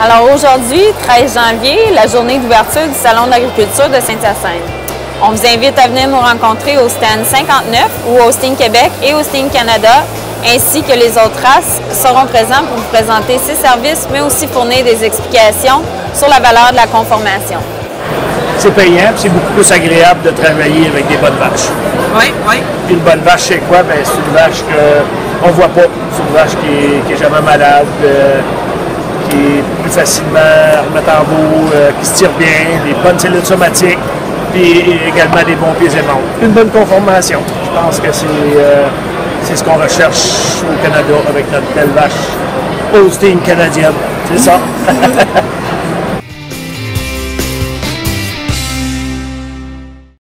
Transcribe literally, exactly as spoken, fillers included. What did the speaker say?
Alors aujourd'hui, treize janvier, la journée d'ouverture du Salon d'agriculture de Saint-Hyacinthe. On vous invite à venir nous rencontrer au stand cinquante-neuf où Holstein Québec et Holstein Canada ainsi que les autres races seront présents pour vous présenter ces services mais aussi fournir des explications sur la valeur de la conformation. C'est payant, c'est beaucoup plus agréable de travailler avec des bonnes vaches. Oui, oui. Puis une bonne vache, c'est quoi? Ben, c'est une vache qu'on ne voit pas. C'est une vache qui n'est jamais malade, euh, qui est plus facilement remettre en bout, euh, qui se tire bien, des bonnes cellules somatiques, puis également des bons pieds et membres. Une bonne conformation. Je pense que c'est euh, ce qu'on recherche au Canada avec notre belle vache Holstein canadienne. C'est ça.